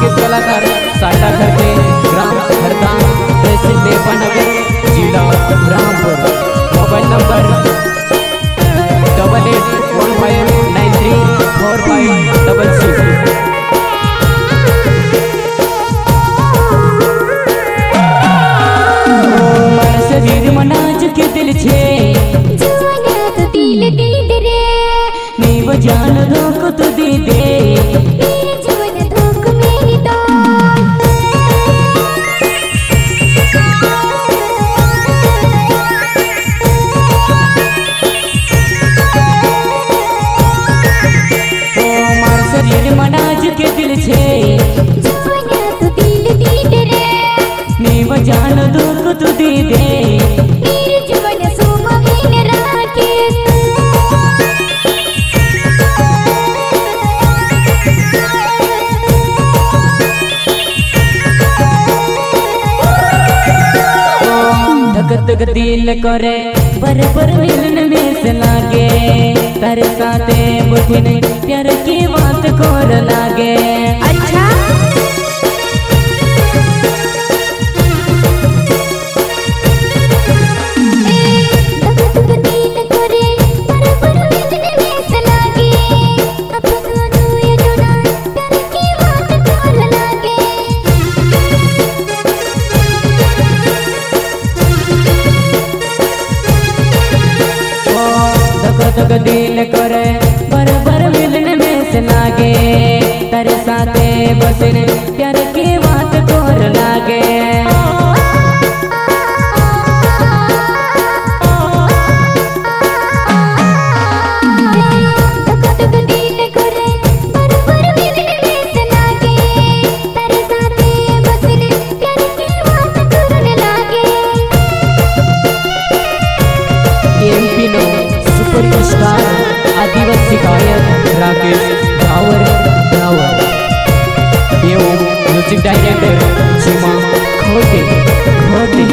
संगीत कलाकार साटा करके ग्राम हरदा तहसील नेपानगर जिला रामपुर। Mobile number 8815934566। शरीर मनाज के दिल छे जुवाना तो दिल दीद रे नीव जान रोक तो दी दे मेरे जीवन धोक मेरी तो ओ मार शरीर मनाज के दिल छे जुवाना तो दिल दीद रे नीव जान रोक तो दी दे धक दिल करे पर मिलन में से लागे तारे साथे मुझे नहीं प्यार की बात कर लागे। अच्छा दिल करे बराबर मिलने में से लागे तेरे साथे बसने प्यार की बात कर लागे। आदिवासी गायक राकेश रावर रावर एवं म्यूजिक डायरेक्टर चिमा खोटे खोटे।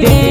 दे